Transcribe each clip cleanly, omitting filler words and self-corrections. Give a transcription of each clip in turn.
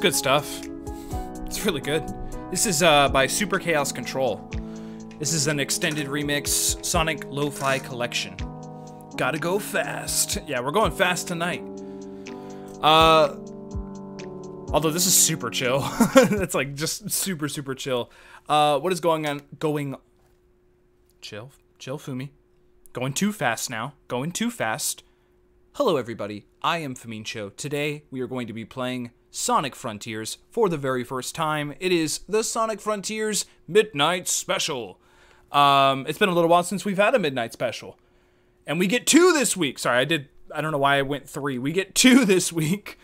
It's good stuff. It's really good. This is by Super Chaos Control. This is an extended remix, Sonic Lo-Fi Collection. Gotta go fast. Yeah, we're going fast tonight. Although this is super chill. It's like just super, super chill. What is going on? Chill. Chill, Fumi. Going too fast now. Going too fast. Hello, everybody. I am Fuminsho. Today, we are going to be playing Sonic Frontiers for the very first time. It is the Sonic Frontiers Midnight Special. It's been a little while since we've had a Midnight Special. And we get two this week. Sorry, I don't know why I went three. We get two this week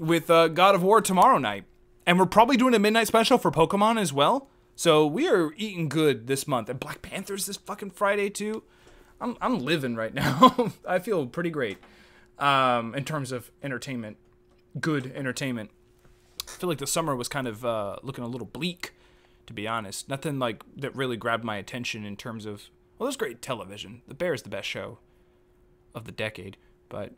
with God of War tomorrow night. And we're probably doing a Midnight Special for Pokemon as well. So we are eating good this month. And Black Panthers this fucking Friday too. I'm living right now. I feel pretty great in terms of entertainment. Good entertainment. I feel like the summer was kind of looking a little bleak, to be honest. Nothing like that really grabbed my attention in terms of, well, there's great television. The Bear is the best show of the decade, but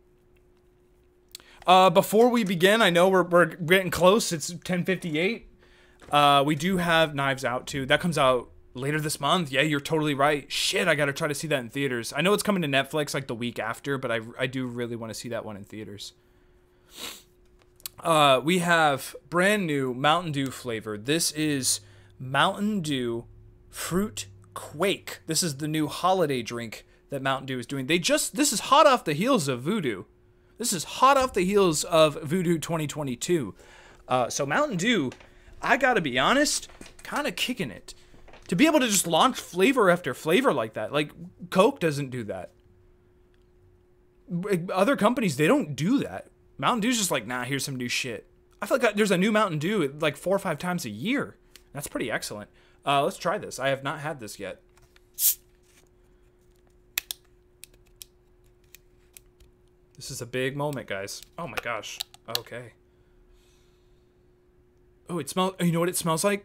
before we begin, I know we're getting close. It's 10:58. We do have Knives Out too. That comes out later this month. Yeah, you're totally right. Shit, I gotta try to see that in theaters. I know it's coming to Netflix like the week after, but I do really want to see that one in theaters. We have brand new Mountain Dew flavor. This is Mountain Dew Fruit Quake. This is the new holiday drink that Mountain Dew is doing. This is hot off the heels of Voodoo. This is hot off the heels of Voodoo 2022. So Mountain Dew, I gotta be honest, kind of kicking it. To be able to just launch flavor after flavor like that. Like, Coke doesn't do that. Other companies, they don't do that. Mountain Dew's just like, nah, here's some new shit. I feel like there's a new Mountain Dew like 4 or 5 times a year. That's pretty excellent. Let's try this. I have not had this yet. This is a big moment, guys. Oh my gosh. Okay. Oh, it smells. You know what it smells like?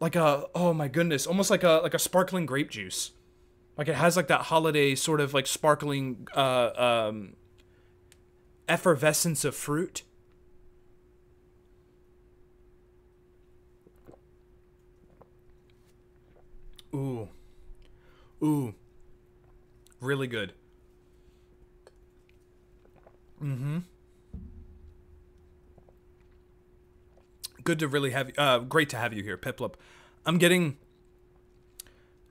Like a, oh my goodness, almost like a sparkling grape juice. Like it has like that holiday sort of like sparkling effervescence of fruit. Ooh. Ooh. Really good. Mm-hmm. Good to really have you. Great to have you here, Piplup. I'm getting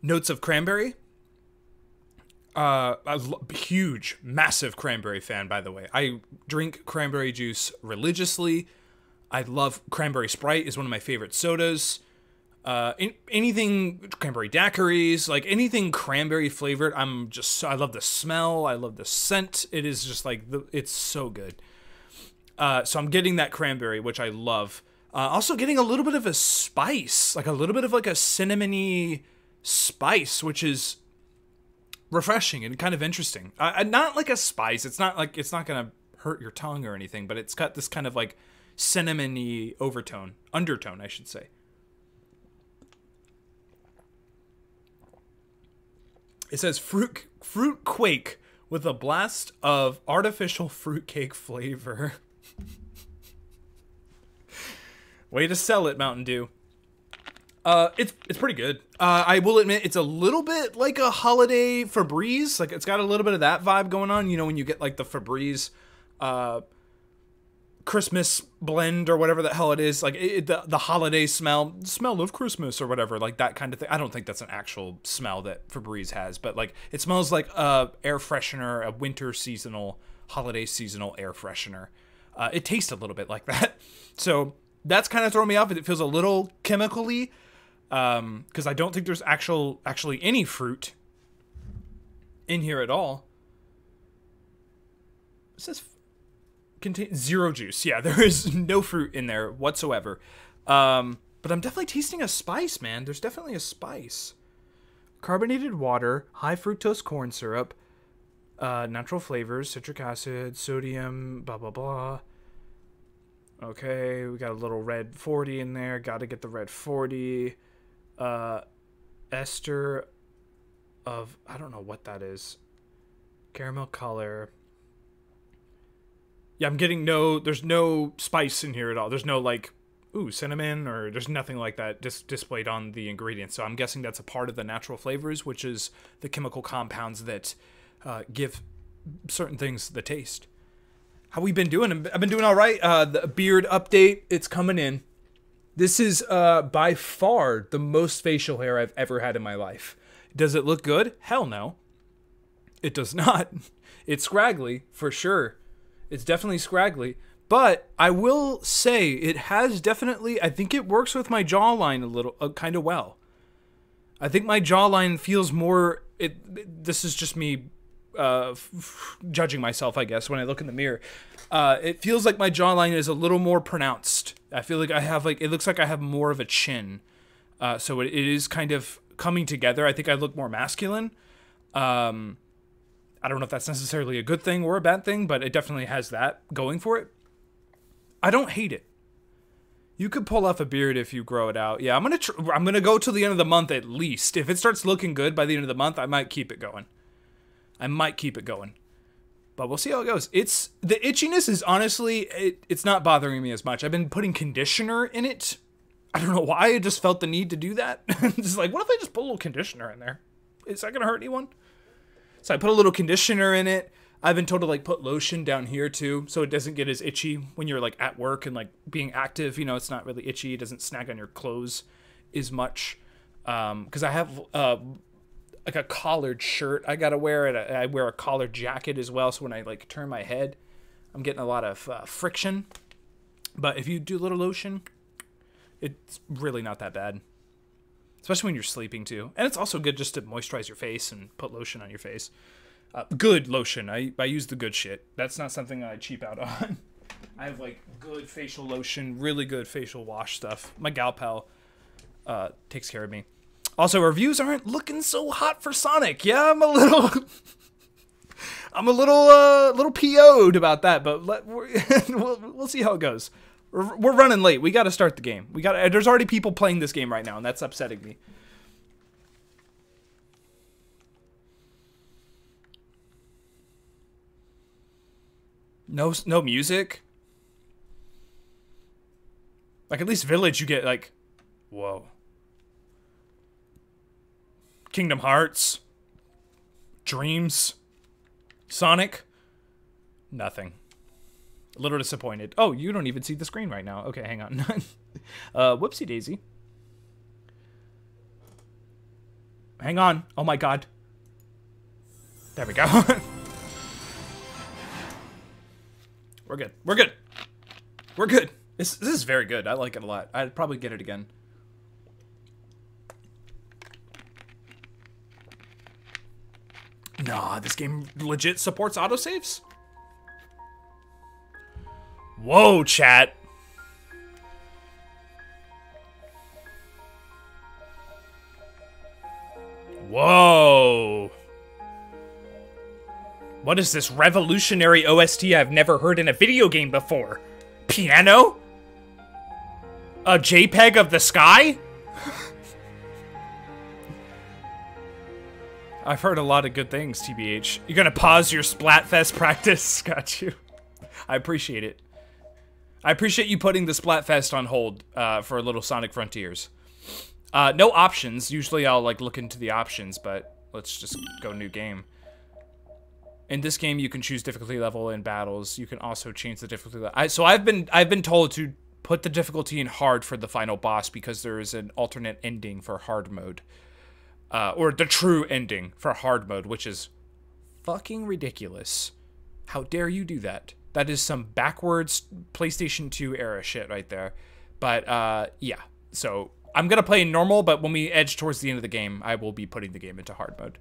notes of cranberry. A huge, massive cranberry fan, by the way. I drink cranberry juice religiously. I love cranberry Sprite, is one of my favorite sodas. Anything cranberry daiquiris, like anything cranberry flavored. I love the smell. I love the scent. It is just like, it's so good. So I'm getting that cranberry, which I love. Also getting a little bit of a spice, like a little bit of like a cinnamony spice, which is refreshing and kind of interesting. Not like a spice. It's not gonna hurt your tongue or anything, but it's got this kind of like cinnamony undertone, I should say. It says fruit quake with a blast of artificial fruitcake flavor. Way to sell it, Mountain Dew. It's pretty good. I will admit it's a little bit like a holiday Febreze. Like it's got a little bit of that vibe going on. You know, when you get like the Febreze Christmas blend or whatever the hell it is. Like the holiday smell of Christmas or whatever. Like that kind of thing. I don't think that's an actual smell that Febreze has. But like it smells like a air freshener, a winter seasonal, holiday seasonal air freshener. It tastes a little bit like that. So that's kind of throwing me off. It feels a little chemical-y. Because I don't think there's actually any fruit in here at all. It says contains zero juice. Yeah, there is no fruit in there whatsoever. But I'm definitely tasting a spice, man. There's definitely a spice. Carbonated water, high fructose corn syrup, natural flavors, citric acid, sodium, blah, blah, blah. Okay, we got a little red 40 in there. Got to get the red 40. Ester of, I don't know what that is. Caramel color. Yeah, I'm getting no, there's no spice in here at all. There's no, like, ooh, cinnamon, or there's nothing like that just displayed on the ingredients. So I'm guessing that's a part of the natural flavors, which is the chemical compounds that give certain things the taste. How we been doing? I've been doing all right. The beard update, it's coming in. This is by far the most facial hair I've ever had in my life. Does it look good? Hell no. It does not. It's scraggly, for sure. It's definitely scraggly. But I will say it has definitely, I think it works with my jawline a little, kind of well. I think my jawline feels more, this is just me judging myself, I guess, when I look in the mirror. It feels like my jawline is a little more pronounced. I feel like I have, like, it looks like I have more of a chin. So it is kind of coming together. I think I look more masculine. I don't know if that's necessarily a good thing or a bad thing, but it definitely has that going for it. I don't hate it. You could pull off a beard if you grow it out. Yeah, I'm gonna go till the end of the month at least. If it starts looking good by the end of the month, I might keep it going. I might keep it going. But we'll see how it goes. It's, the itchiness is honestly, it's not bothering me as much. I've been putting conditioner in it. I don't know why, I just felt the need to do that. Just like, what if I just put a little conditioner in there? Is that gonna hurt anyone? So I put a little conditioner in it. I've been told to, like, put lotion down here too, so it doesn't get as itchy when you're, like, at work and, like, being active. You know, it's not really itchy. It doesn't snag on your clothes as much. Because I have like a collared shirt I gotta wear, and I wear a collared jacket as well. So when I, like, turn my head, I'm getting a lot of friction. But if you do a little lotion, it's really not that bad. Especially when you're sleeping, too. And it's also good just to moisturize your face and put lotion on your face. Good lotion. I use the good shit. That's not something I cheap out on. I have, like, good facial lotion, really good facial wash stuff. My gal pal takes care of me. Also, reviews aren't looking so hot for Sonic. Yeah, I'm a little... I'm a little, little PO'd about that, but we'll see how it goes. We're running late. We got to start the game. We got. There's already people playing this game right now, and that's upsetting me. No music. Like, at least Village, you get, like, whoa. Kingdom Hearts, Dreams, Sonic, nothing. A little disappointed. Oh, you don't even see the screen right now. Okay, hang on. Whoopsie daisy. Hang on. Oh my god. There we go. We're good. We're good. We're good. This is very good. I like it a lot. I'd probably get it again. Nah, this game legit supports autosaves? Whoa, chat. Whoa. What is this revolutionary OST I've never heard in a video game before? Piano? A JPEG of the sky? I've heard a lot of good things, TBH. You're gonna pause your Splatfest practice? Got you. I appreciate it. I appreciate you putting the Splatfest on hold for a little Sonic Frontiers. No options. Usually I'll, like, look into the options, but let's just go new game. In this game, you can choose difficulty level in battles. You can also change the difficulty level. So I've been told to put the difficulty in hard for the final boss because there is an alternate ending for hard mode. Or the true ending for hard mode, which is fucking ridiculous. How dare you do that? That is some backwards PlayStation 2 era shit right there. But, yeah. So, I'm gonna play normal, but when we edge towards the end of the game, I will be putting the game into hard mode.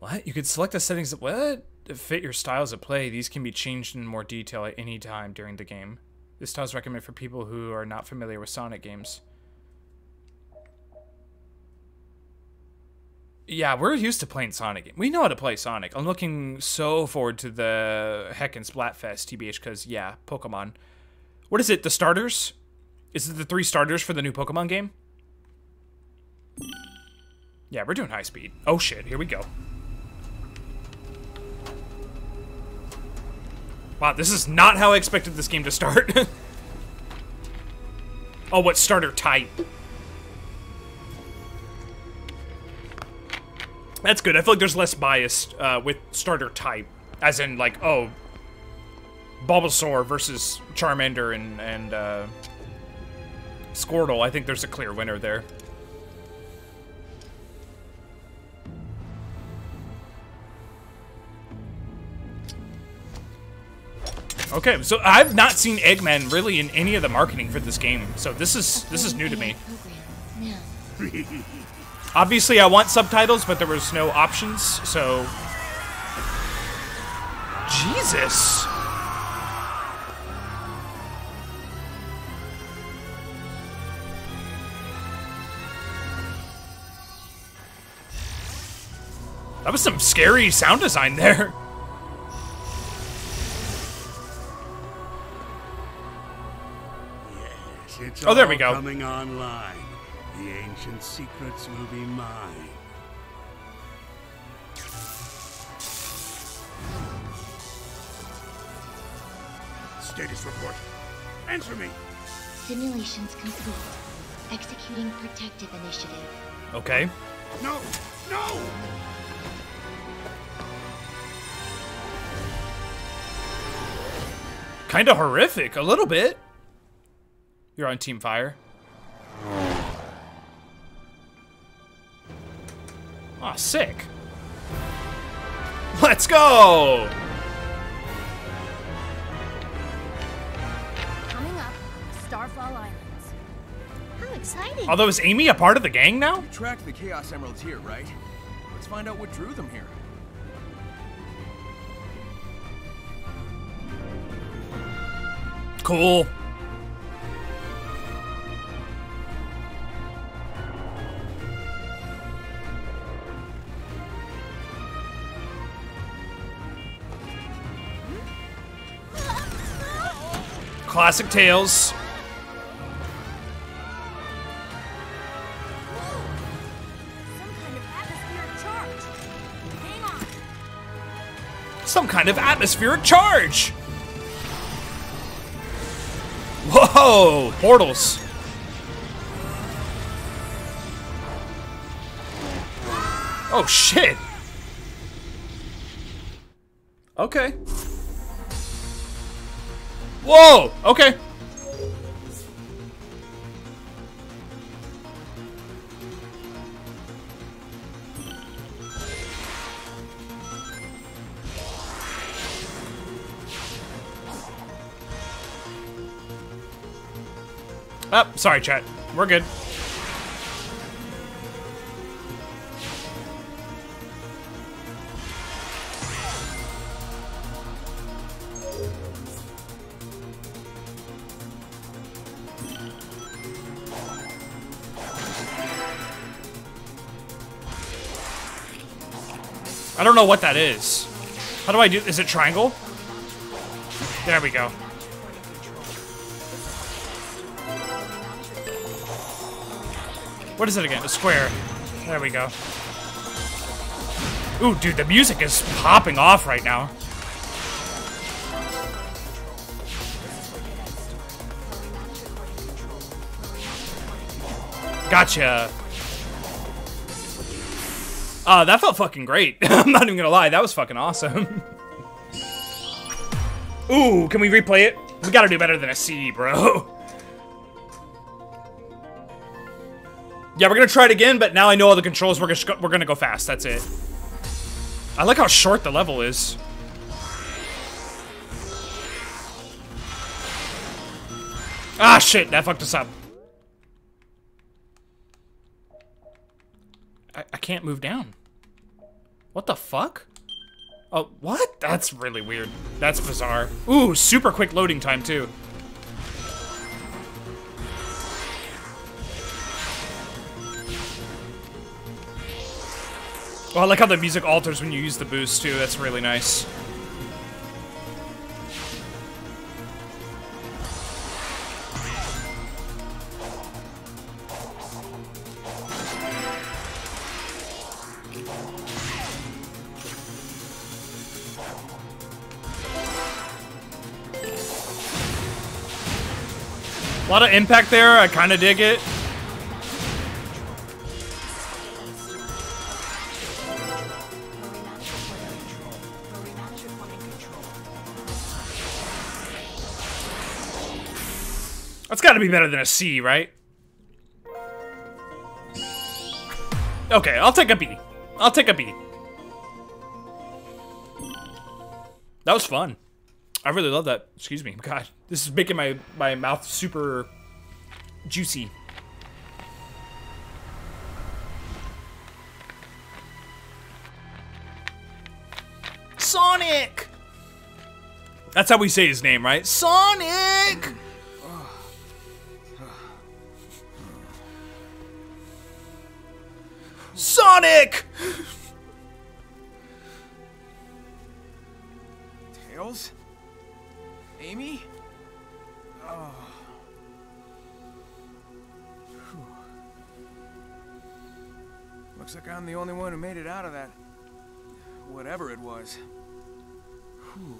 What? You could select the settings that, what? To fit your styles of play. These can be changed in more detail at any time during the game. This style is recommended for people who are not familiar with Sonic games. Yeah, we're used to playing Sonic games. We know how to play Sonic. I'm looking so forward to the heckin' Splatfest, TBH, because, yeah, Pokemon. What is it, the starters? Is it the 3 starters for the new Pokemon game? Yeah, we're doing high speed. Oh, shit, here we go. Wow, this is not how I expected this game to start. Oh, what starter type? That's good. I feel like there's less bias with starter type. As in, like, oh, Bulbasaur versus Charmander and Squirtle. I think there's a clear winner there. Okay, so I've not seen Eggman really in any of the marketing for this game, so this is new to me. Obviously, I want subtitles, but there was no options, so... Jesus! That was some scary sound design there. It's oh, there we go. Coming online. The ancient secrets will be mine. Status report. Answer me. Simulations complete. Executing protective initiative. Okay. No! No! Kinda horrific, a little bit. You're on Team Fire. Aw, sick. Let's go! Coming up, Starfall Islands. How exciting! Although, is Amy a part of the gang now? You tracked the Chaos Emeralds here, right? Let's find out what drew them here. Cool. Classic Tails. Some kind of atmospheric charge. Whoa, portals. Oh shit. Okay. Whoa! Okay. Oh, sorry, chat. We're good. I don't know what that is. How do I do? Is it triangle? There we go. What is it again? A square. There we go. Ooh, dude, the music is popping off right now. Gotcha. That felt fucking great. I'm not even gonna lie, that was fucking awesome. Ooh, can we replay it? We gotta do better than a C, bro. Yeah, we're gonna try it again, but now I know all the controls. We're gonna go fast, that's it. I like how short the level is. Ah, shit, that fucked us up. I can't move down. What the fuck? Oh, what? That's really weird. That's bizarre. Ooh, super quick loading time, too. Oh, I like how the music alters when you use the boost, too. That's really nice. A lot of impact there. I kind of dig it. That's got to be better than a C, right? Okay, I'll take a B. I'll take a B. That was fun. I really love that. Excuse me. God, this is making my mouth super juicy. Sonic! That's how we say his name, right? Sonic! Sonic! Tails? Amy? Oh. Whew. Looks like I'm the only one who made it out of that. Whatever it was. Whew.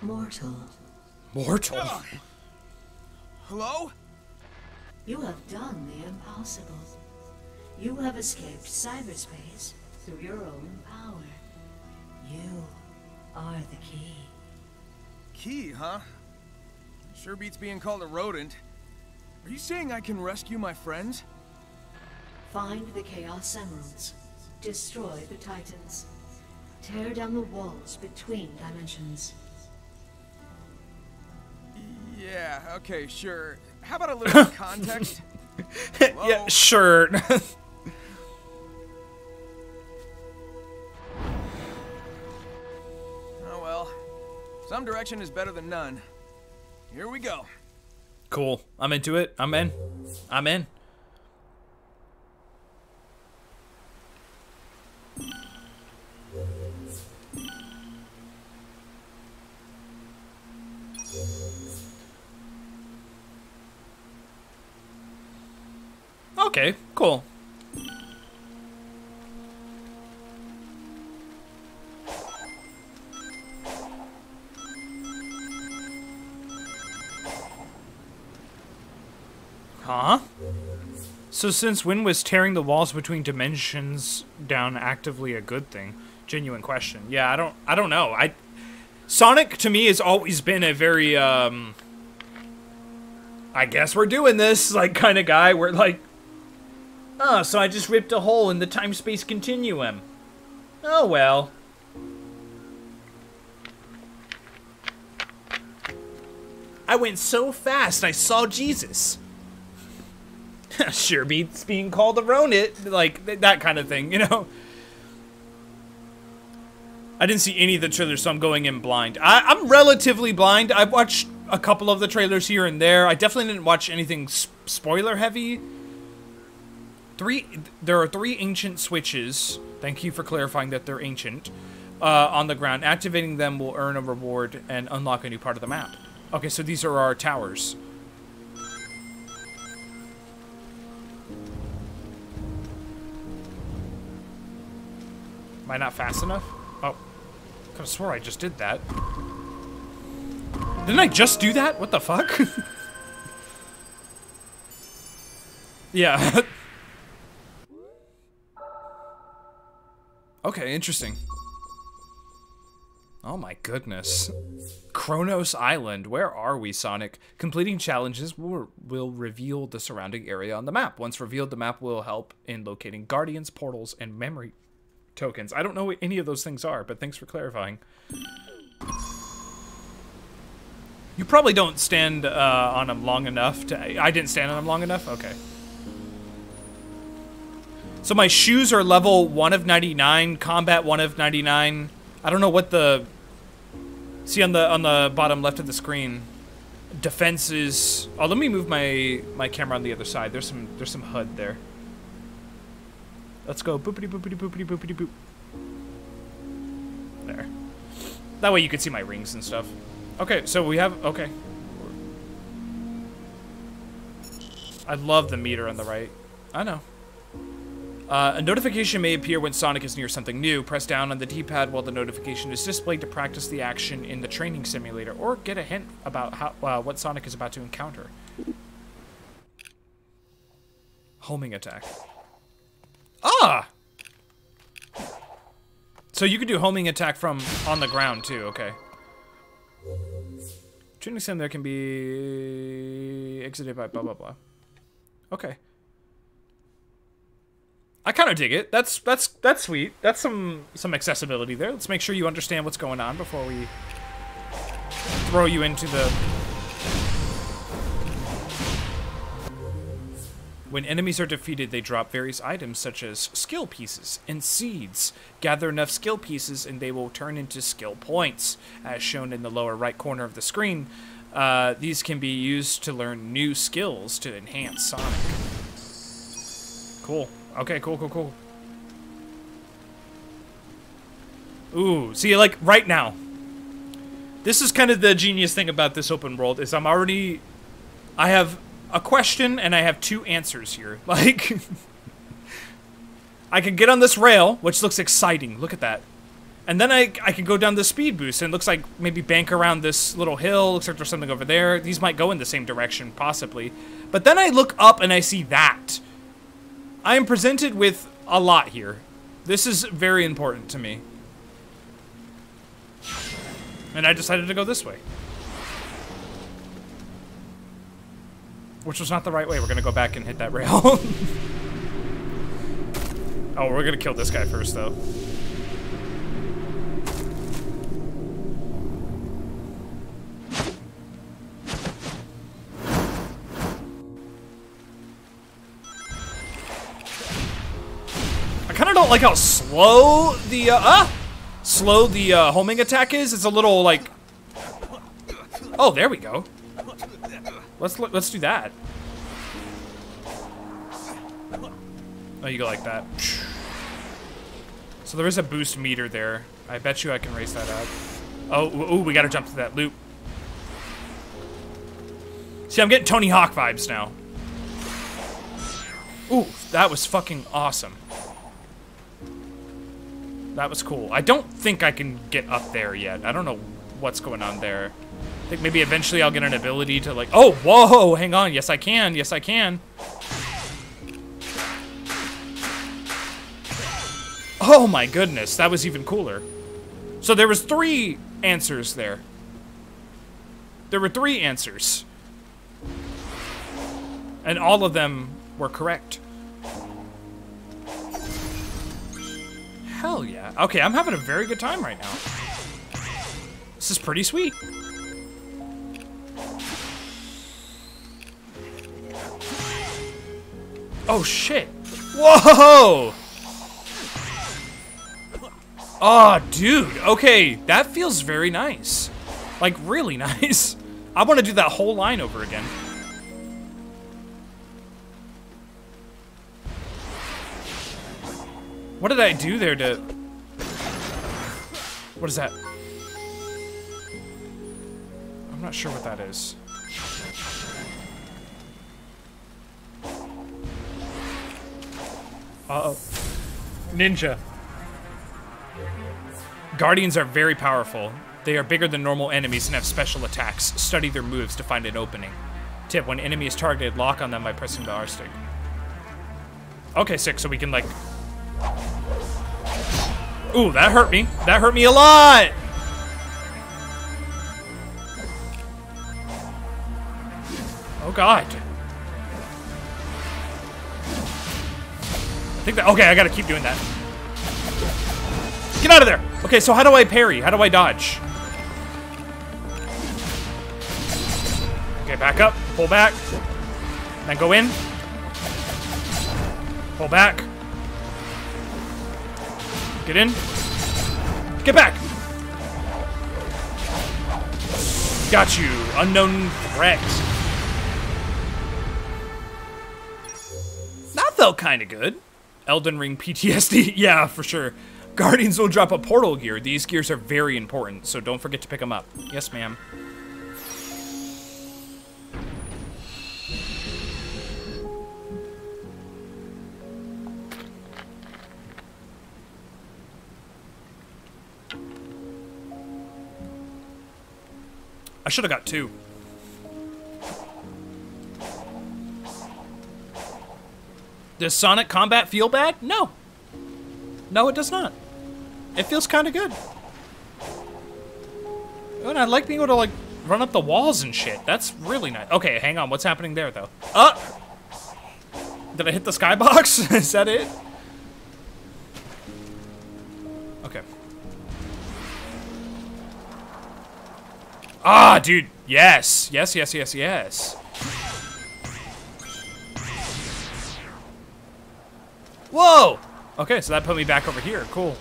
Mortal. Mortal? Hello? You have done the impossible. You have escaped cyberspace through your own power. You are the key. Key, huh? Sure beats being called a rodent. Are you saying I can rescue my friends? Find the Chaos Emeralds. Destroy the Titans. Tear down the walls between dimensions. Yeah, okay, sure. How about a little context? Yeah, sure. Some direction is better than none. Here we go. Cool. I'm into it. I'm in. I'm in. Okay, cool. Huh? So since when was tearing the walls between dimensions down actively a good thing? Genuine question. Yeah, I don't know. Sonic to me has always been a very I guess we're doing this like kind of guy where like oh, so I just ripped a hole in the time-space continuum. Oh well. I went so fast I saw Jesus. Sure beats being called a Ronit, like that kind of thing, you know. I didn't see any of the trailers, so I'm going in blind. I'm relatively blind. I've watched a couple of the trailers here and there. I definitely didn't watch anything spoiler heavy. There are three ancient switches. Thank you for clarifying that they're ancient. On the ground, activating them will earn a reward and unlock a new part of the map. Okay, so these are our towers. Am I not fast enough? Oh. I could have swore I just did that. Didn't I just do that? What the fuck? Yeah. Okay, interesting. Oh my goodness. Chronos Island. Where are we, Sonic? Completing challenges will reveal the surrounding area on the map. Once revealed, the map will help in locating guardians, portals, and memory tokens. I don't know what any of those things are, but thanks for clarifying. You probably don't stand on them long enough to... I didn't stand on them long enough? Okay. So my shoes are level 1 of 99, combat 1 of 99. I don't know what the... See on the bottom left of the screen. Defense is... Oh, let me move my camera on the other side. There's some HUD there. Let's go. Boopity boopity boopity boopity boop. There. That way you can see my rings and stuff. Okay, so we have... Okay. I love the meter on the right. I know. A notification may appear when Sonic is near something new. Press down on the D-pad while the notification is displayed to practice the action in the training simulator, or get a hint about how, what Sonic is about to encounter. Homing attack. Ah! So you could do homing attack from on the ground too, okay. Training sim there can be exited by blah blah blah. Okay. I kind of dig it. That's sweet. That's some accessibility there. Let's make sure you understand what's going on before we throw you into the... When enemies are defeated, they drop various items such as skill pieces and seeds. Gather enough skill pieces and they will turn into skill points, as shown in the lower right corner of the screen. These can be used to learn new skills to enhance Sonic. Cool. Okay, cool, cool, cool. Ooh, see, like, right now. This is kind of the genius thing about this open world, is I'm already... I have a question, and I have two answers here. Like, I can get on this rail, which looks exciting. Look at that. And then I can go down the speed boost, and it looks like maybe bank around this little hill, except there's something over there. These might go in the same direction, possibly. But then I look up, and I see that. I am presented with a lot here. This is very important to me. And I decided to go this way. Which was not the right way. We're gonna go back and hit that rail. Oh, we're gonna kill this guy first, though. Like how slow the homing attack is. It's a little like... Oh, there we go. Let's do that. Oh, you go like that. So there is a boost meter there. I bet you I can raise that up. Oh, we gotta jump to that loop. See, I'm getting Tony Hawk vibes now. Ooh, that was fucking awesome. That was cool. I don't think I can get up there yet. I don't know what's going on there. I think maybe eventually I'll get an ability to like... Oh, whoa, hang on. Yes, I can. Yes, I can. Oh my goodness. That was even cooler. So there was three answers there. There were three answers. And all of them were correct. Hell yeah. Okay, I'm having a very good time right now. This is pretty sweet. Oh, shit. Whoa! Oh, dude. Okay, that feels very nice. Like, really nice. I want to do that whole line over again. What did I do there to... What is that? I'm not sure what that is. Uh-oh. Ninja. Guardians are very powerful. They are bigger than normal enemies and have special attacks. Study their moves to find an opening. Tip, when enemy is targeted, lock on them by pressing the R stick. Okay, sick, so we can, like... Ooh, that hurt me. That hurt me a lot! Oh, God. I think that... Okay, I gotta keep doing that. Get out of there! Okay, so how do I parry? How do I dodge? Okay, back up. Pull back. Then go in. Pull back. Get in. Get back! Got you. Unknown threat. That felt kind of good. Elden Ring PTSD. Yeah, for sure. Guardians will drop a portal gear. These gears are very important, so don't forget to pick them up. Yes, ma'am. should have got two. Does Sonic Combat feel bad? No. No, it does not. It feels kind of good. And I like being able to, like, run up the walls and shit. That's really nice. Okay, hang on. What's happening there, though? Did I hit the skybox? Is that it? Okay. Ah, dude. Yes. Yes, yes, yes, yes. Whoa! Okay, so that put me back over here. Cool.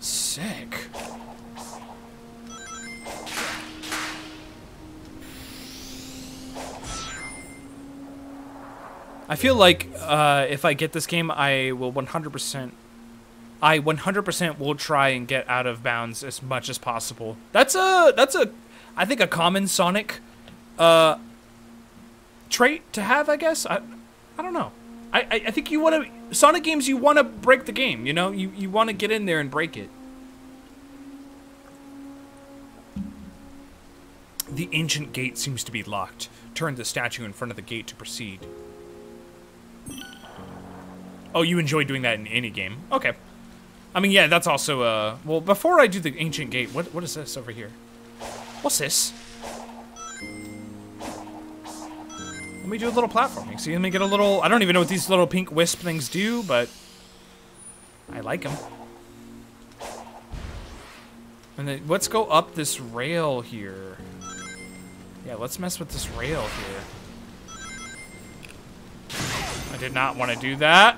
Sick. I feel like if I get this game, I will 100%... I 100% will try and get out of bounds as much as possible. That's a... I think a common Sonic... trait to have, I guess. I don't know. I think you want to... Sonic games, you want to break the game, you know? You want to get in there and break it. The ancient gate seems to be locked. Turn the statue in front of the gate to proceed. Oh, you enjoy doing that in any game. Okay. I mean, yeah, that's also, well, before I do the ancient gate, what is this over here? What's this? Let me do a little platforming. See, let me get a little... I don't even know what these little pink wisp things do, but... I like them. And then, let's go up this rail here. Yeah, let's mess with this rail here. I did not want to do that.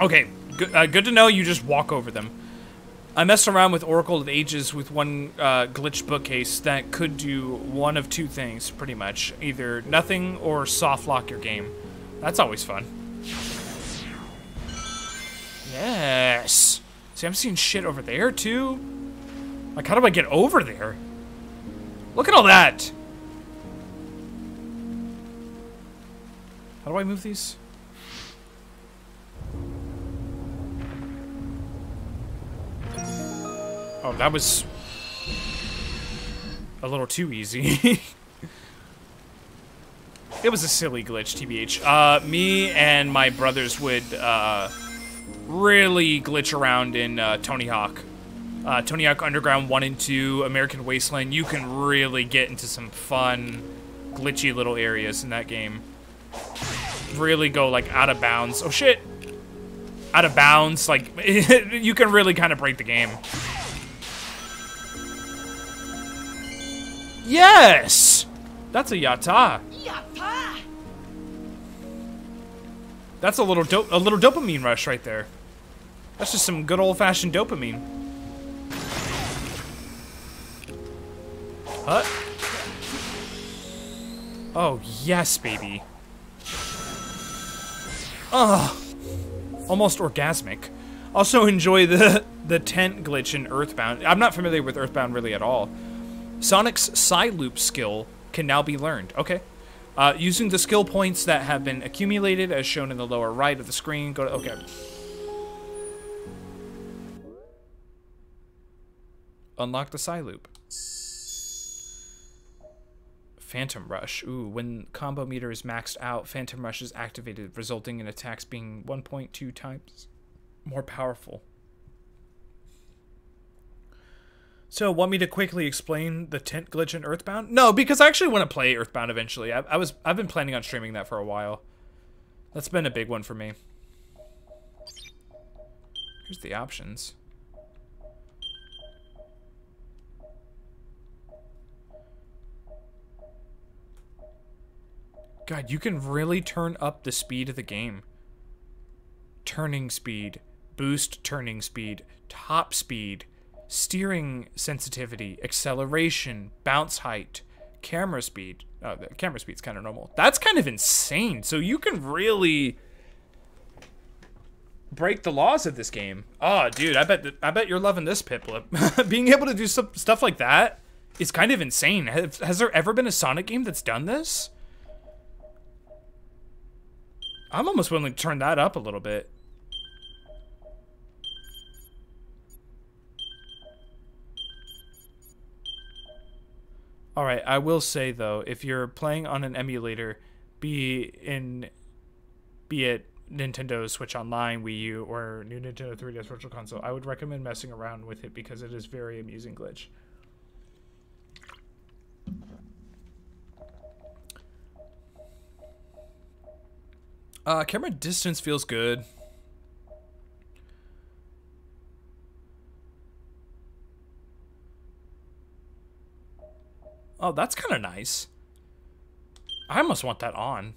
Okay, good to know you just walk over them. I messed around with Oracle of Ages with one glitch bookcase that could do one of two things, pretty much. Either nothing or soft lock your game. That's always fun. Yes! See, I'm seeing shit over there, too. Like, how do I get over there? Look at all that! How do I move these? Oh, that was a little too easy. It was a silly glitch, TBH. Me and my brothers would really glitch around in Tony Hawk. Tony Hawk Underground 1 and 2, American Wasteland. You can really get into some fun, glitchy little areas in that game. Really go, like, out of bounds. Oh, shit. Out of bounds. Like, you can really kind of break the game. Yes! That's a yatta. Yatta! That's a little dopamine rush right there. That's just some good old-fashioned dopamine. Huh? Oh, yes, baby. Ugh. Almost orgasmic. Also enjoy the tent glitch in Earthbound. I'm not familiar with Earthbound really at all. Sonic's Psy Loop skill can now be learned. Okay. Using the skill points that have been accumulated, as shown in the lower right of the screen, go to... Okay. Unlock the Psy Loop. Phantom Rush. Ooh, when combo meter is maxed out, Phantom Rush is activated, resulting in attacks being 1.2 times more powerful. So, want me to quickly explain the tent glitch in Earthbound? No, because I actually want to play Earthbound eventually. I've been planning on streaming that for a while. That's been a big one for me. Here's the options. God, you can really turn up the speed of the game. Turning speed, boost turning speed, top speed, steering sensitivity, acceleration, bounce height, camera speed. Oh, the camera speed's kind of normal. That's kind of insane. So you can really break the laws of this game. Oh, dude, I bet you're loving this, Piplup. Being able to do stuff like that is kind of insane. Has there ever been a Sonic game that's done this? I'm almost willing to turn that up a little bit. All right, I will say though, if you're playing on an emulator, be it Nintendo Switch Online, Wii U, or new Nintendo 3DS Virtual Console, I would recommend messing around with it because it is very amusing glitch. Camera distance feels good. Oh, that's kind of nice. I almost want that on.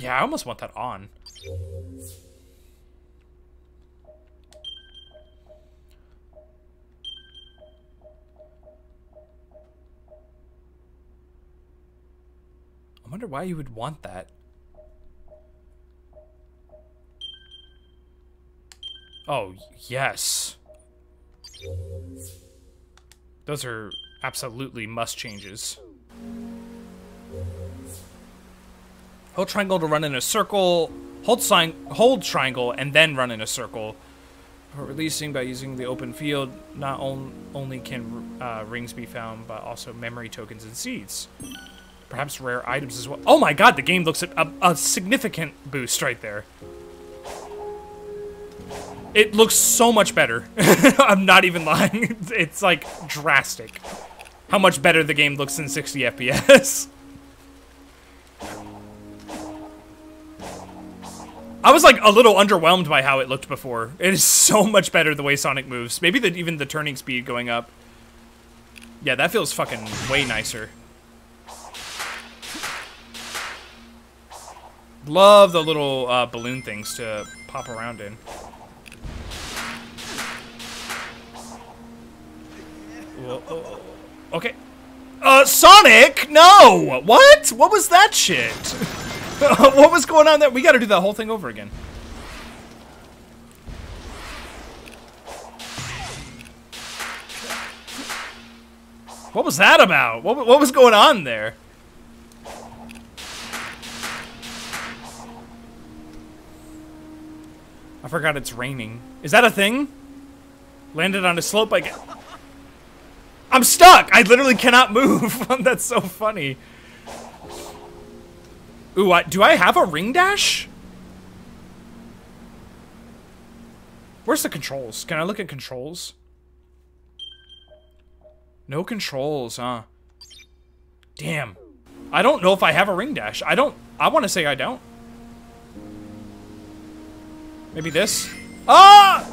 Yeah, I almost want that on. I wonder why you would want that. Oh, yes. Those are absolutely must changes. Hold triangle to run in a circle. Hold triangle and then run in a circle. For releasing by using the open field, not only can rings be found, but also memory tokens and seeds. Perhaps rare items as well. Oh my god, the game looks at a significant boost right there. It looks so much better. I'm not even lying. It's like drastic how much better the game looks in 60 FPS. I was like a little underwhelmed by how it looked before. It is so much better the way Sonic moves. Maybe even the turning speed going up. Yeah, that feels fucking way nicer. Love the little balloon things to pop around in. Whoa. Okay. Sonic? No! What? What was that shit? What was going on there? We gotta do that whole thing over again. What was that about? What was going on there? I forgot it's raining. Is that a thing? Landed on a slope again. I'm stuck! I literally cannot move! That's so funny. Ooh, do I have a ring dash? Where's the controls? Can I look at controls? No controls, huh? Damn. I don't know if I have a ring dash. I want to say I don't. Maybe this? Ah!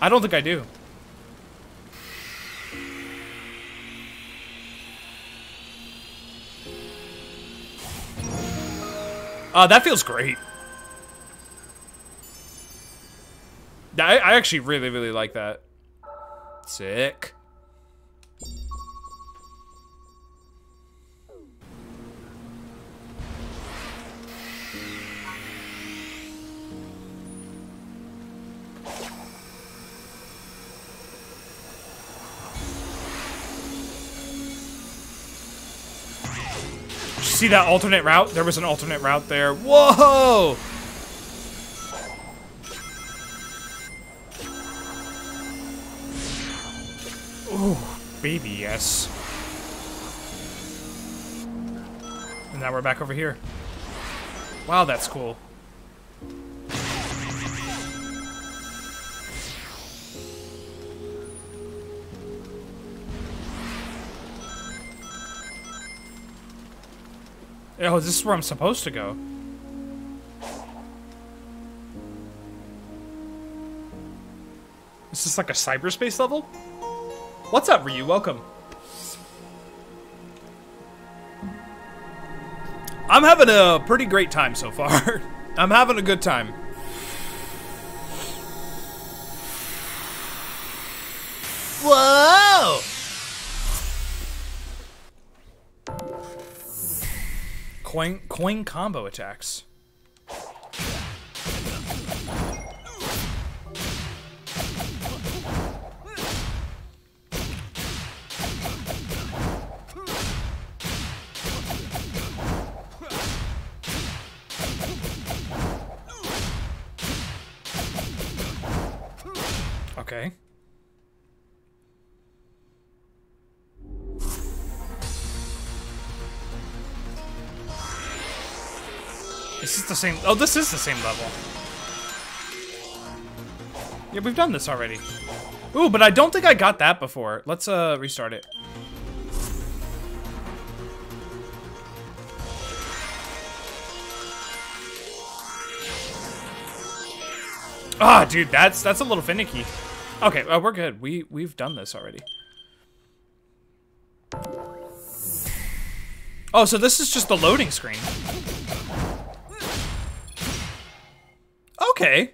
I don't think I do. That feels great. I actually really, really like that. Sick. See that alternate route? There was an alternate route there. Whoa! Ooh, baby, yes. And now we're back over here. Wow, that's cool. Oh, this is where I'm supposed to go. Is this like a cyberspace level? What's up, Ryu? Welcome. I'm having a pretty great time so far. I'm having a good time. Whoa! Coin combo attacks. Okay. This is the same. Oh, this is the same level. Yeah, we've done this already. Ooh, but I don't think I got that before. Let's restart it. Ah, dude, that's a little finicky. Okay, we're good. We've done this already. Oh, so this is just the loading screen. Okay.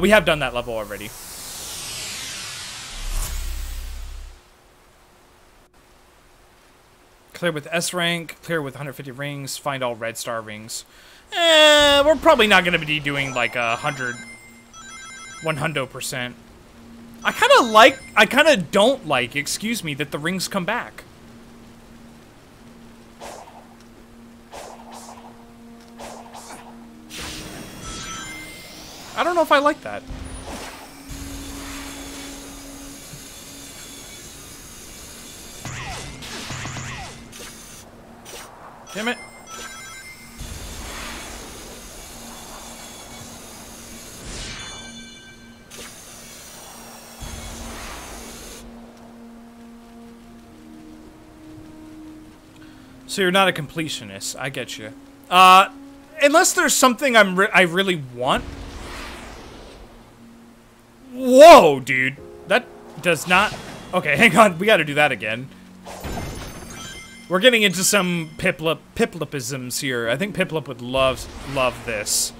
We have done that level already. Clear with S rank, clear with 150 rings, find all red star rings. We're probably not going to be doing like 100%. I kind of don't like, excuse me, that the rings come back. I don't know if I like that. Damn it. So you're not a completionist. I get you. Unless there's something I really want. Whoa, dude. That does not... Okay, hang on. We gotta do that again. We're getting into some Piplupisms here. I think Piplup would love this.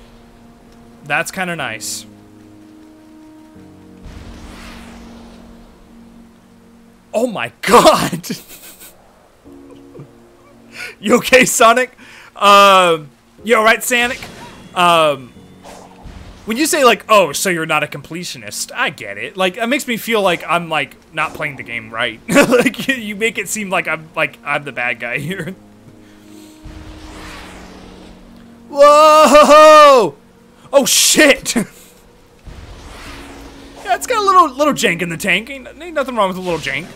That's kind of nice. Oh my god! You okay, Sonic? You alright, Sonic? When you say like, oh, so you're not a completionist, I get it. Like, it makes me feel like I'm like not playing the game right. Like, you make it seem like I'm the bad guy here. Whoa! Oh shit! Yeah, it's got a little jank in the tank. Ain't nothing wrong with a little jank.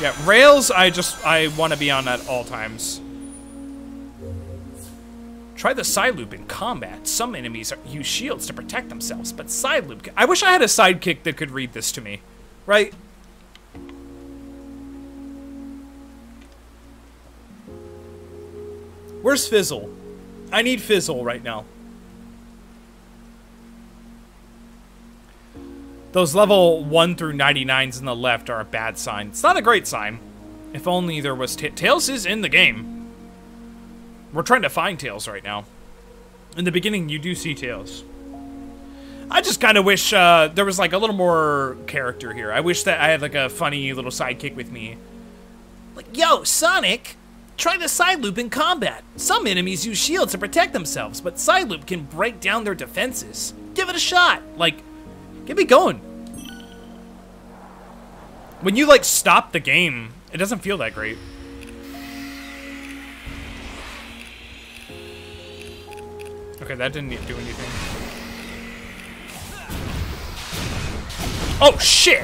Yeah, rails, I want to be on at all times. Try the Psy Loop in combat. Some enemies use shields to protect themselves, but Psy Loop... I wish I had a sidekick that could read this to me, right? Where's Fizzle? I need Fizzle right now. Those level 1 through 99s in the left are a bad sign. It's not a great sign. If only there was... Tails is in the game. We're trying to find Tails right now. In the beginning, you do see Tails. I just kind of wish there was like a little more character here. I wish that I had like a funny little sidekick with me. Like, yo, Sonic! Try the Psy Loop in combat. Some enemies use shields to protect themselves, but Psy Loop can break down their defenses. Give it a shot! Like... Get me going. When you, like, stop the game, it doesn't feel that great. Okay, that didn't do anything. Oh, shit!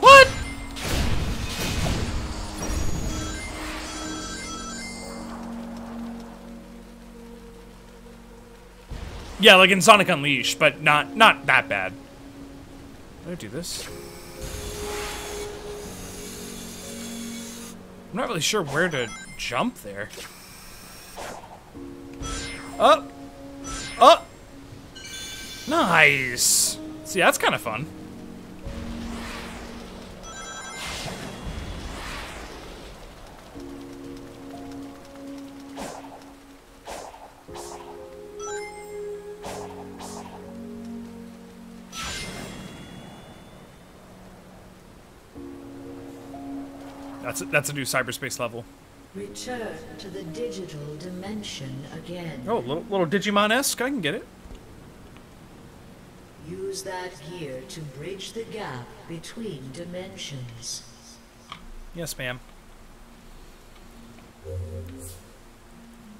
What? Yeah, like in Sonic Unleashed, but not that bad. Did I do this? I'm not really sure where to jump there. Up! Up! Nice! See, that's kind of fun. That's a new cyberspace level. Return to the digital dimension again. Oh, little Digimon-esque. I can get it. Use that gear to bridge the gap between dimensions. Yes, ma'am.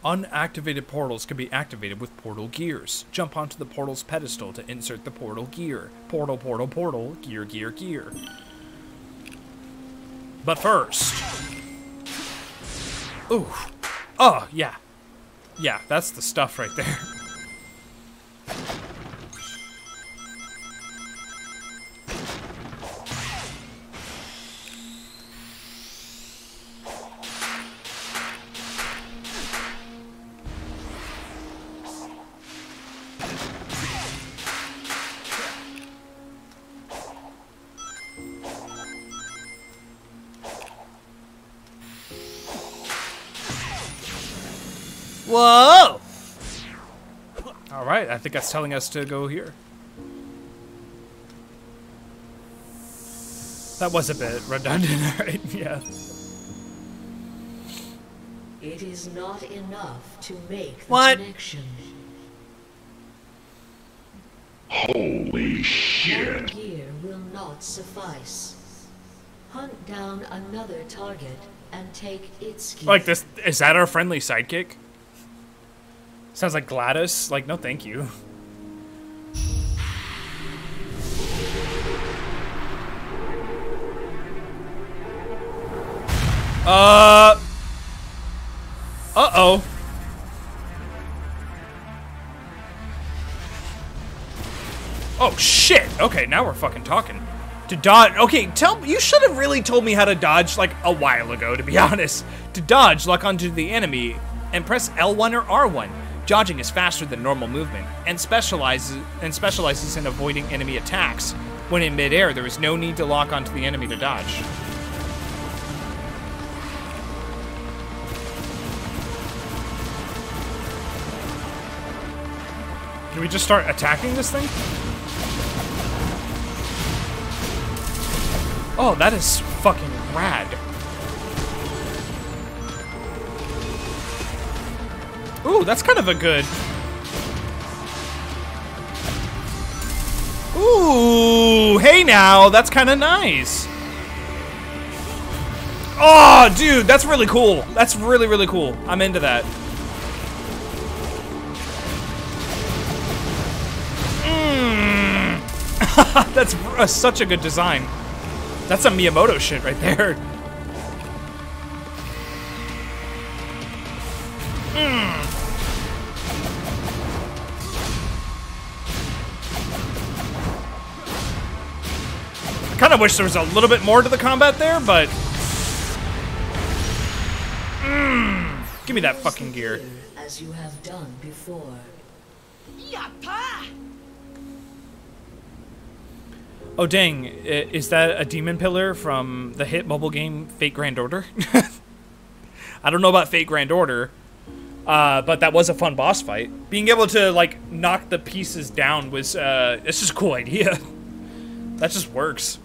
Unactivated portals can be activated with portal gears. Jump onto the portal's pedestal to insert the portal gear. Portal, portal, portal, gear, gear, gear. But first... Ooh. Oh, yeah. Yeah, that's the stuff right there. Whoa! Alright, I think that's telling us to go here. That was a bit redundant, right? Yeah. It is not enough to make the connection. Holy shit! That gear will not suffice. Hunt down another target and take its gear. Like this, is that our friendly sidekick? Sounds like Gladys. Like, no thank you. Uh-oh. Oh, shit. Okay, now we're fucking talking. To dodge. Okay, tell me. You should have really told me how to dodge, like, a while ago, to be honest. To dodge, lock onto the enemy and press L1 or R1. Dodging is faster than normal movement, and specializes in avoiding enemy attacks. When in midair, there is no need to lock onto the enemy to dodge. Can we just start attacking this thing? Oh, that is fucking rad. Ooh, that's kind of a good... Ooh, hey now, that's kind of nice. Oh, dude, that's really cool. That's really, really cool. I'm into that. Mm. That's such a good design. That's some Miyamoto shit right there. Mm. Kind of wish there was a little bit more to the combat there, but give me that fucking gear. As you have done before. Oh dang! Is that a demon pillar from the hit mobile game Fate Grand Order? I don't know about Fate Grand Order, but that was a fun boss fight. Being able to like knock the pieces down was it's just a cool idea. That just works.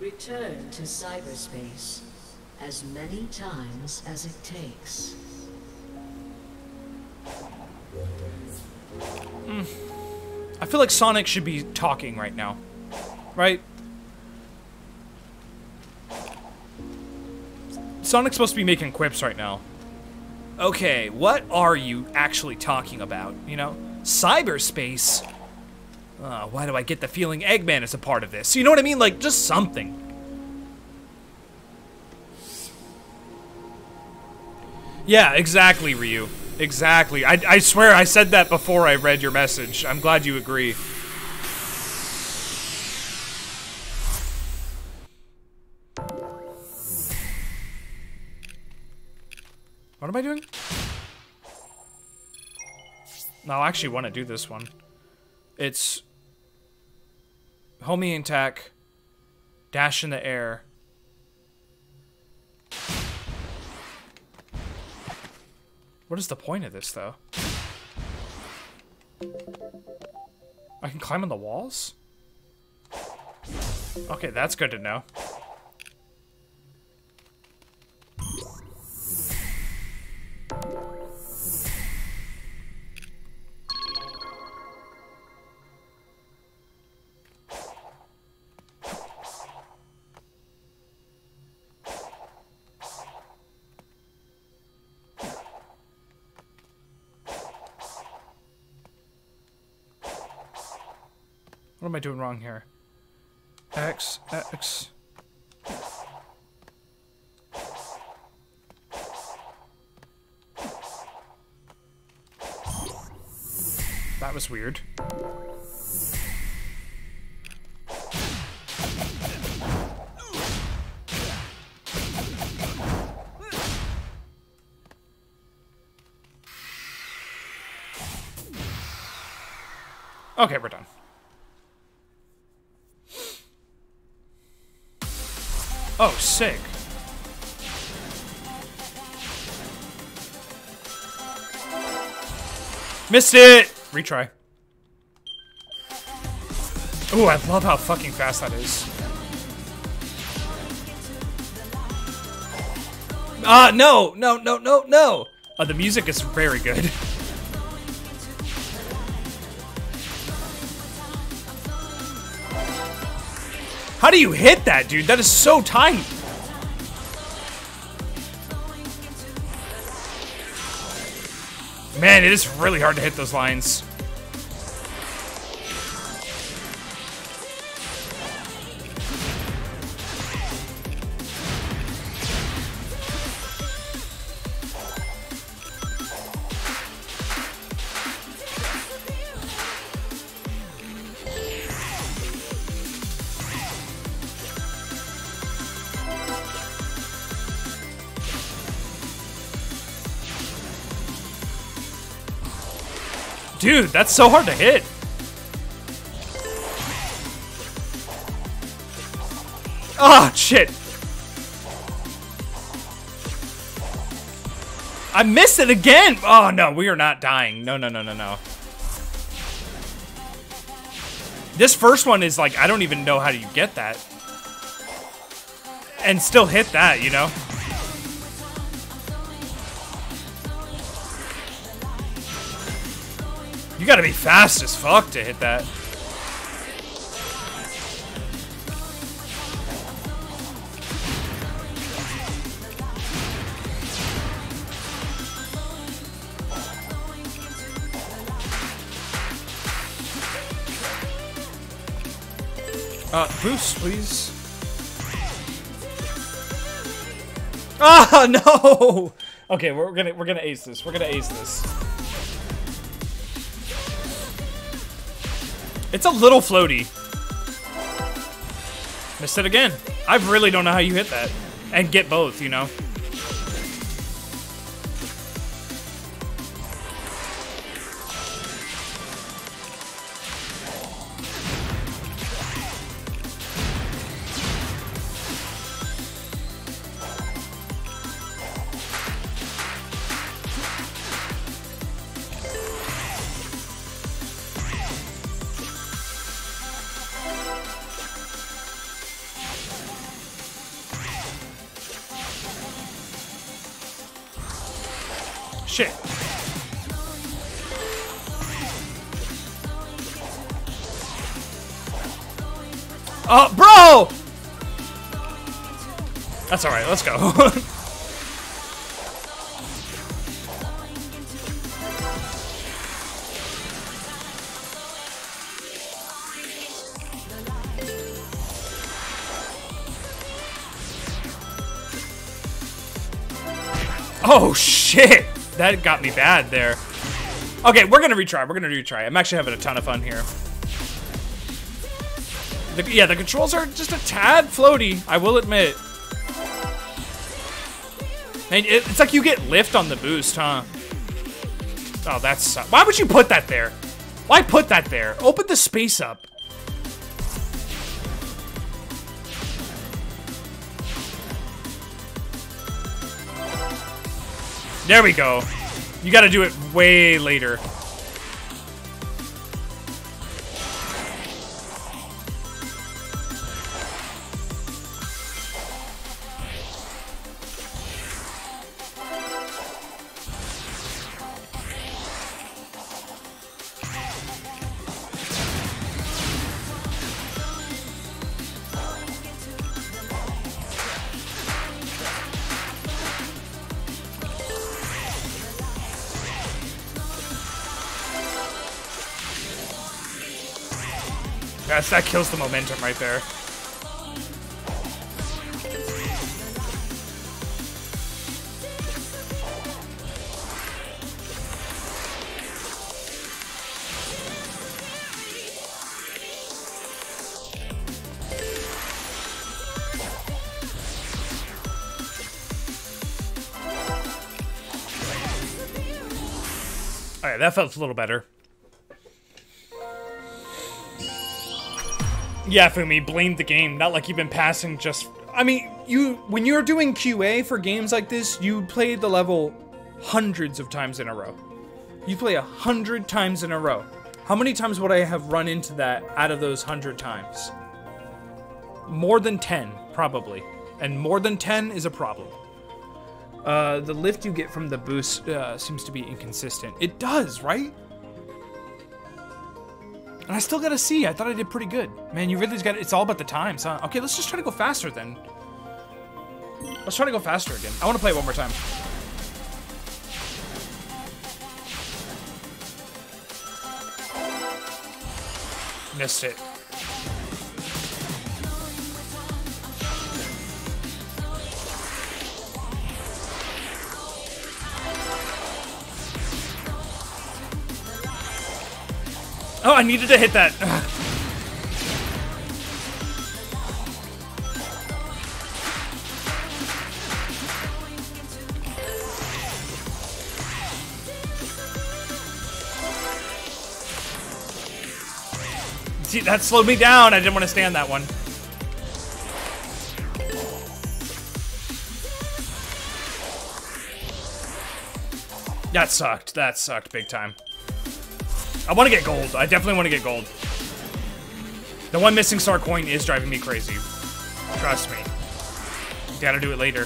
Return to cyberspace as many times as it takes. Mm. I feel like Sonic should be talking right now, right? Sonic's supposed to be making quips right now. Okay, what are you actually talking about, you know? Cyberspace? Why do I get the feeling Eggman is a part of this? You know what I mean? Like, just something. Yeah, exactly, Ryu. Exactly. I swear I said that before I read your message. I'm glad you agree. What am I doing? No, I actually want to do this one. It's... Homing attack. Dash in the air. What is the point of this, though? I can climb on the walls? Okay, that's good to know. What am I doing wrong here? X, X. That was weird. Okay, we're done. Oh, sick. Missed it! Retry. Ooh, I love how fucking fast that is. Ah, no! No, no, no, no! Oh, the music is very good. How do you hit that, dude? That is so tight. Man, it is really hard to hit those lines. Dude, that's so hard to hit. Oh, shit. I missed it again. Oh, no, we are not dying. No, no, no, no, no. This first one is like, I don't even know how you get that. And still hit that, you know? You gotta be fast as fuck to hit that. Boost, please. Ah, no! Okay, we're gonna ace this. We're gonna ace this. It's a little floaty. Missed it again. I really don't know how you hit that. And get both, you know? Shit. Oh, bro! That's all right, let's go. Oh, shit. That got me bad there. Okay, we're gonna retry. We're gonna retry. I'm actually having a ton of fun here. Yeah, the controls are just a tad floaty, I will admit. Man, it's like you get lift on the boost, huh? Oh, that's... Why would you put that there? Why put that there? Open the space up. There we go. You gotta do it way later. Yes, that kills the momentum right there. Alright, that felt a little better. Yeah, Fumi, blame the game. Not like you've been passing just... I mean, when you're doing QA for games like this, you play the level hundreds of times in a row. You play 100 times in a row. How many times would I have run into that out of those 100 times? More than 10, probably. And more than 10 is a problem. The lift you get from the boost seems to be inconsistent. It does, right? And I still gotta see. I thought I did pretty good. Man, you really got it. It's all about the times, huh? Okay, let's just try to go faster then. Let's try to go faster again. I want to play it one more time. Missed it. Oh, I needed to hit that. See, that slowed me down. I didn't want to stand that one. That sucked. That sucked big time. I want to get gold. I definitely want to get gold. The one missing star coin is driving me crazy. Trust me. Gotta do it later.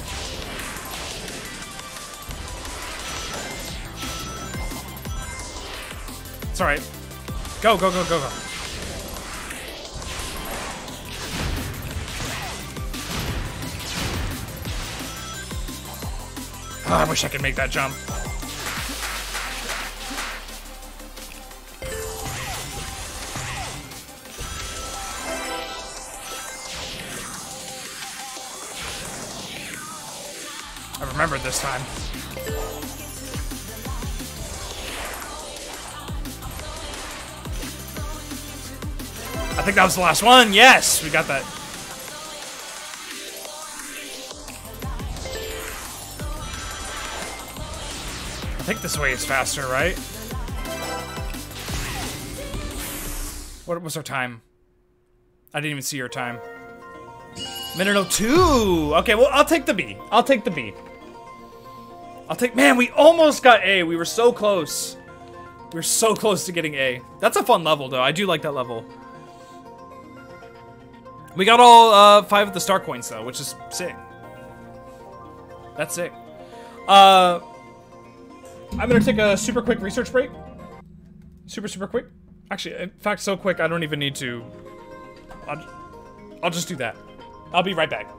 It's all right. Go, go, go, go, go. Oh, I wish I could make that jump. Remember this time. I think that was the last one. Yes, we got that. I think this way is faster, right? What was our time? I didn't even see your time. Minute 02. Okay, well, I'll take the B. I'll take the B. I'll take, man, we almost got A. We were so close. We were so close to getting A. That's a fun level, though. I do like that level. We got all 5 of the star coins, though, which is sick. That's sick. I'm going to take a super quick research break. Super, super quick. Actually, in fact, so quick, I don't even need to. I'll just do that. I'll be right back.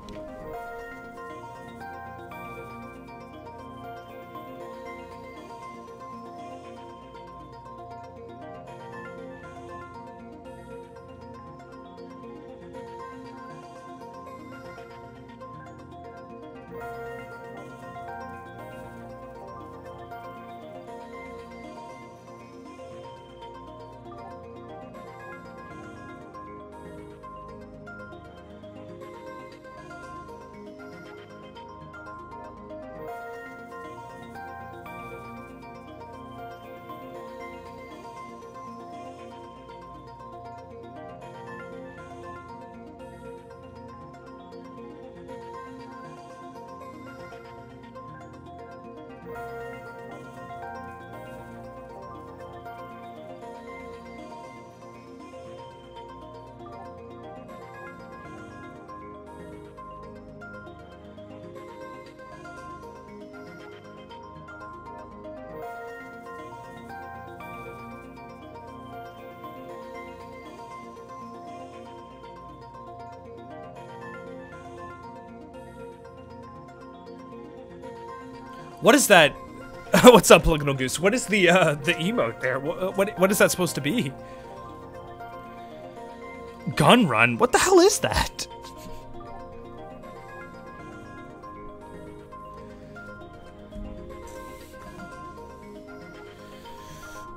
What is that? What's up, Polygonal Goose? What is the emote there? What is that supposed to be? Gun Run? What the hell is that?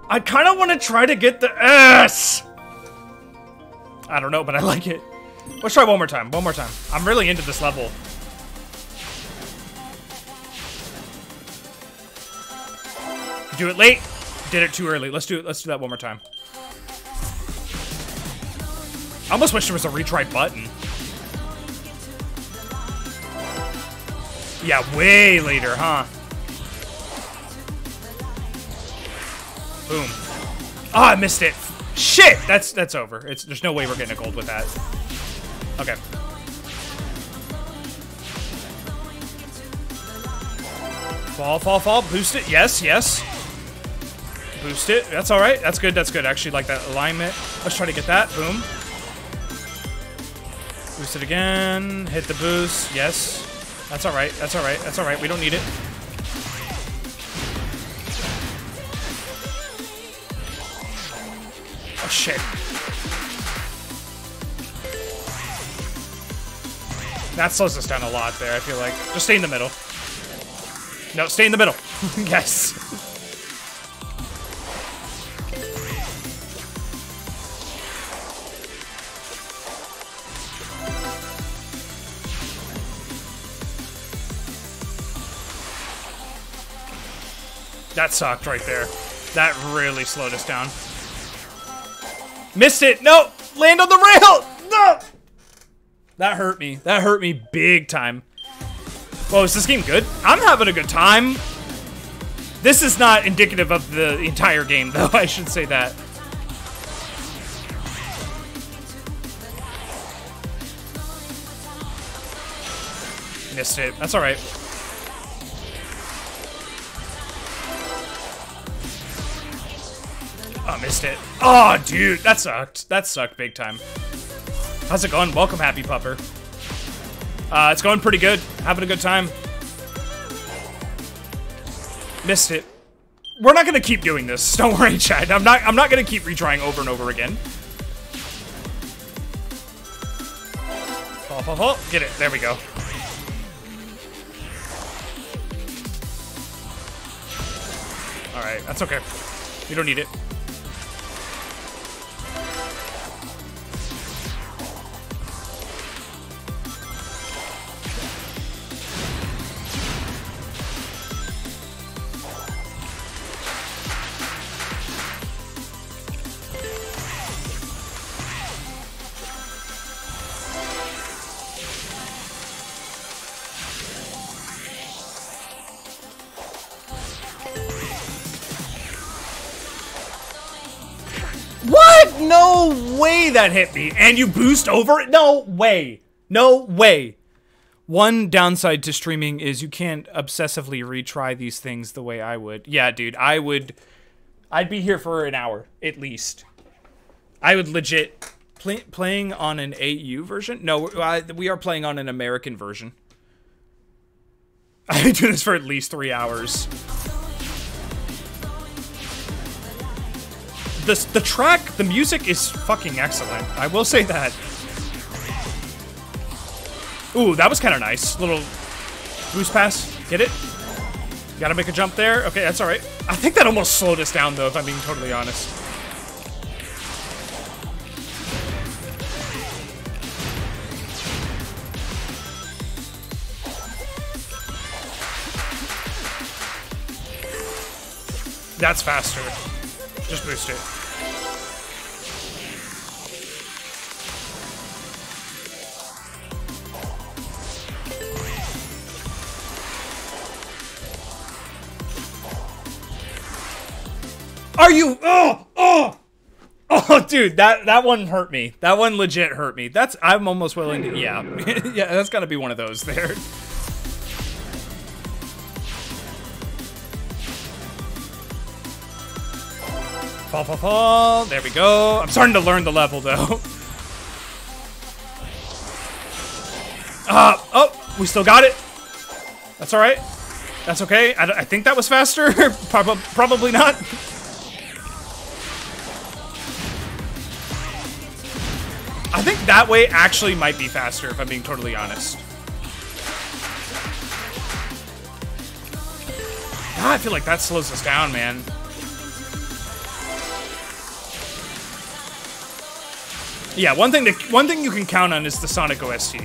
I kind of want to try to get the S. I don't know, but I like it. Let's try one more time. One more time. I'm really into this level. Do it late. Did it too early. Let's do it. Let's do that one more time. I almost wish there was a retry button. Yeah, way later, huh? Boom. Ah, I missed it. Shit! That's over. There's no way we're getting a gold with that. Okay. Fall, fall, fall. Boost it. Yes, yes. Boost it. That's all right. That's good. That's good. I actually like that alignment. Let's try to get that. Boom. Boost it again. Hit the boost. Yes. That's all right. That's all right. That's all right. We don't need it. Oh, shit. That slows us down a lot there, I feel like. Just stay in the middle. No, stay in the middle. Yes. That sucked right there. That really slowed us down. Missed it. No. Land on the rail. No. That hurt me. That hurt me big time. Whoa, is this game good? I'm having a good time. This is not indicative of the entire game, though. I should say that. Missed it. That's all right. Oh, missed it. Oh, dude, that sucked. That sucked big time. How's it going? Welcome, Happy Pupper. It's going pretty good. Having a good time. Missed it. We're not gonna keep doing this. Don't worry, Chad. I'm not gonna keep retrying over and over again. Fall, fall, fall. Get it. There we go. All right, that's okay. You don't need it. That hit me, and you boost over it? No way. No way. One downside to streaming is you can't obsessively retry these things the way I would. Yeah, dude, I'd be here for an hour, at least. I would legit, playing on an AU version? No, we are playing on an American version. I do this for at least 3 hours. The track, the music is fucking excellent. I will say that. Ooh, that was kind of nice. Little boost pass. Get it? Gotta make a jump there. Okay, that's all right. I think that almost slowed us down, though, if I'm being totally honest. That's faster. Just boost it. Are you? Oh, oh, oh, dude, that one hurt me. That one legit hurt me. That's, I'm almost willing to, yeah. Yeah, that's gotta be one of those there. Fall, fall, fall. There we go. I'm starting to learn the level, though. Oh, we still got it. That's all right. That's okay. I think that was faster. Probably not. I think that way actually might be faster, if I'm being totally honest. God, I feel like that slows us down, man. Yeah, one thing you can count on is the Sonic OST.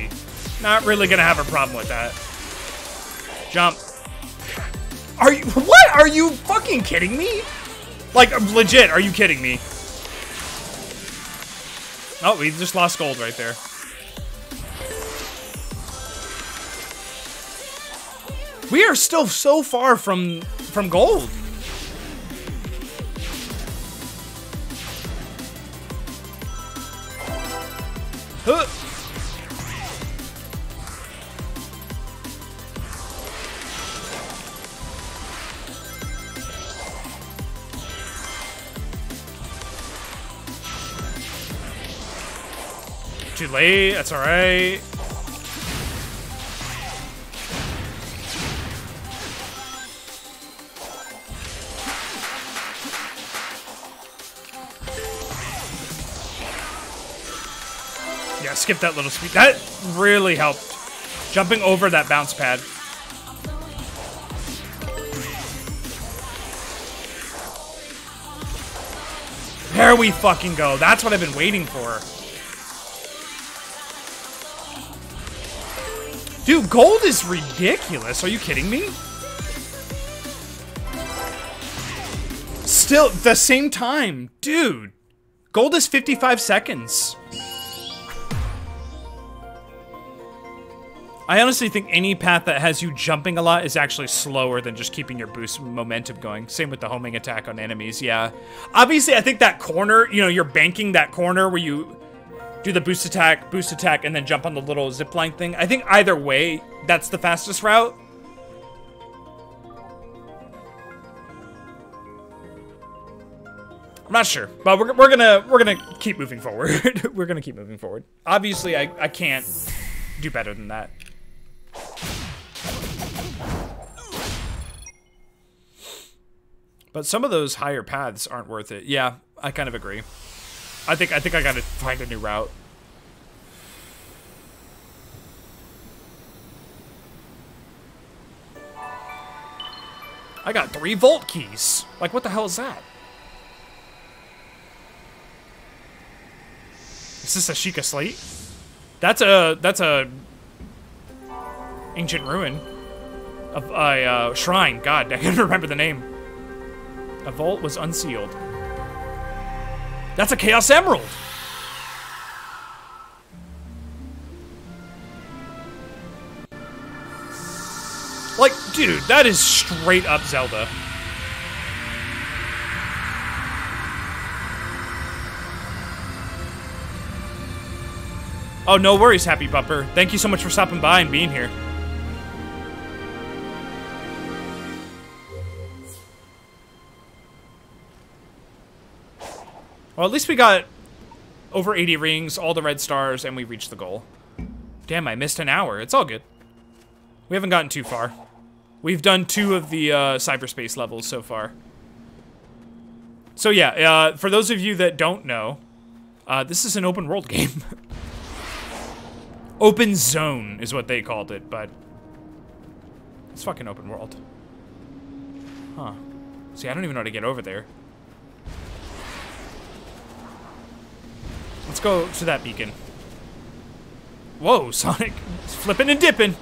Not really gonna have a problem with that. Jump. Are you, what? Are you fucking kidding me? Like, legit, are you kidding me? Oh, we just lost gold right there. We are still so far from gold. Huh. Too late, that's all right. Yeah, skip that little speed. That really helped. Jumping over that bounce pad. There we fucking go. That's what I've been waiting for. Dude, gold is ridiculous. Are you kidding me? Still, the same time. Dude, gold is 55 seconds. I honestly think any path that has you jumping a lot is actually slower than just keeping your boost momentum going. Same with the homing attack on enemies, yeah. Obviously, I think that corner, you know, you're banking that corner where you do the boost attack, and then jump on the little zipline thing. I think either way, that's the fastest route. I'm not sure, but we're gonna keep moving forward. We're gonna keep moving forward. Obviously, I can't do better than that. But some of those higher paths aren't worth it. Yeah, I kind of agree. I think I gotta find a new route. I got 3 volt keys. Like, what the hell is that? Is this a Sheikah Slate? That's a ancient ruin of a shrine. God, I can't remember the name. A vault was unsealed. That's a Chaos Emerald! Like, dude, that is straight up Zelda. Oh, no worries, Happy Bumper. Thank you so much for stopping by and being here. Well, at least we got over 80 rings, all the red stars, and we reached the goal. Damn, I missed an hour. It's all good. We haven't gotten too far. We've done 2 of the cyberspace levels so far. So yeah, for those of you that don't know, this is an open world game. Open zone is what they called it, but it's fucking open world. Huh. See, I don't even know how to get over there. Let's go to that beacon. Whoa, Sonic. He's flipping and dipping.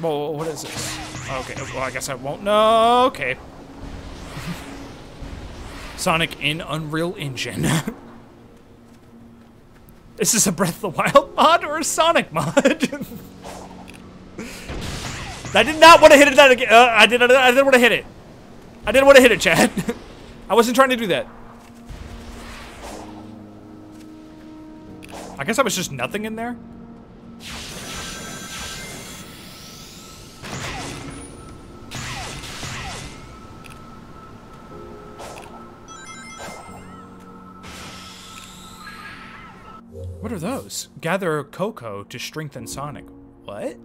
Whoa, what is this? Okay, well, I guess I won't know. Okay. Sonic in Unreal Engine. Is this a Breath of the Wild mod or a Sonic mod? I did not want to hit it that again. I didn't want to hit it. I didn't want to hit it, Chad. I wasn't trying to do that. I guess I was just nothing in there. What are those? Gather cocoa to strengthen Sonic. What?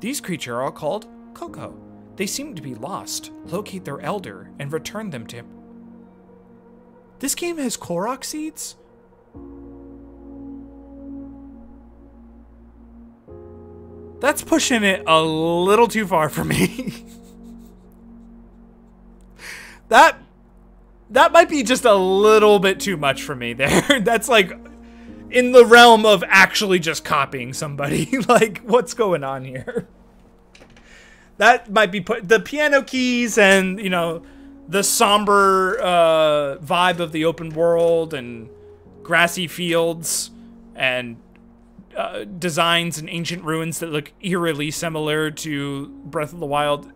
These creatures are all called cocoa. They seem to be lost. Locate their elder and return them to him. This game has Korok seeds? That's pushing it a little too far for me. That might be just a little bit too much for me there. That's like in the realm of actually just copying somebody. Like, what's going on here? That might be put, the piano keys and, you know, the somber vibe of the open world and grassy fields and designs and ancient ruins that look eerily similar to Breath of the Wild.